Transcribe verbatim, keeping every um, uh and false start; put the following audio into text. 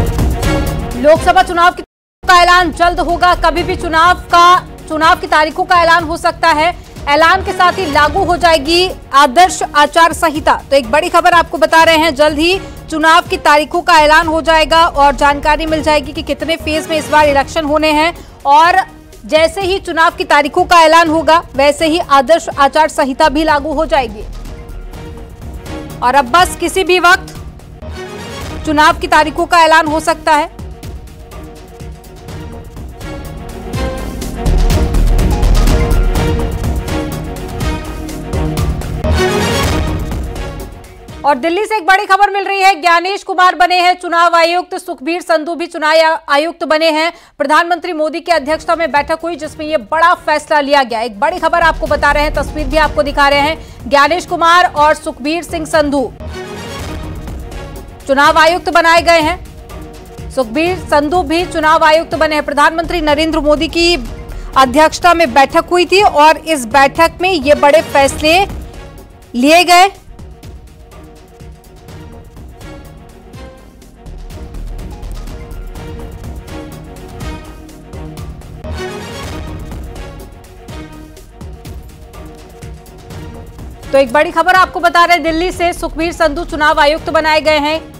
लोकसभा चुनाव का ऐलान जल्द होगा, कभी भी चुनाव का चुनाव की तारीखों का ऐलान हो सकता है। ऐलान के साथ ही लागू हो जाएगी आदर्श आचार संहिता। तो एक बड़ी खबर आपको बता रहे हैं, जल्द ही चुनाव की तारीखों का ऐलान हो जाएगा और जानकारी मिल जाएगी कि कितने फेज में इस बार इलेक्शन होने हैं। और जैसे ही चुनाव की तारीखों का ऐलान होगा वैसे ही आदर्श आचार संहिता भी लागू हो जाएगी और अब बस किसी भी वक्त चुनाव की तारीखों का ऐलान हो सकता है। और दिल्ली से एक बड़ी खबर मिल रही है, ज्ञानेश कुमार बने हैं चुनाव आयुक्त, सुखबीर संधू भी चुनाव आयुक्त बने हैं। प्रधानमंत्री मोदी की अध्यक्षता में बैठक हुई जिसमें यह बड़ा फैसला लिया गया। एक बड़ी खबर आपको बता रहे हैं, तस्वीर भी आपको दिखा रहे हैं, ज्ञानेश कुमार और सुखबीर सिंह संधू चुनाव आयुक्त बनाए गए हैं। सुखबीर संधू भी चुनाव आयुक्त बने हैं। प्रधानमंत्री नरेंद्र मोदी की अध्यक्षता में बैठक हुई थी और इस बैठक में ये बड़े फैसले लिए गए। तो एक बड़ी खबर आपको बता रहे हैं दिल्ली से, सुखबीर संधू चुनाव आयुक्त बनाए गए हैं।